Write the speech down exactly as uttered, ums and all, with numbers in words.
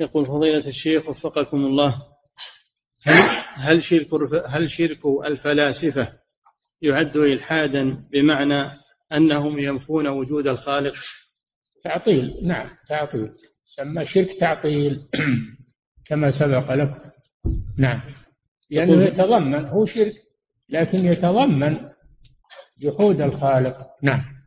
يقول فضيلة الشيخ وفقكم الله، هل شرك هل شرك الفلاسفة يعد إلحادا بمعنى أنهم ينفون وجود الخالق؟ تعطيل، نعم تعطيل، سمى شرك تعطيل كما سبق لكم. نعم، لأنه يتضمن، هو شرك لكن يتضمن جحود الخالق. نعم.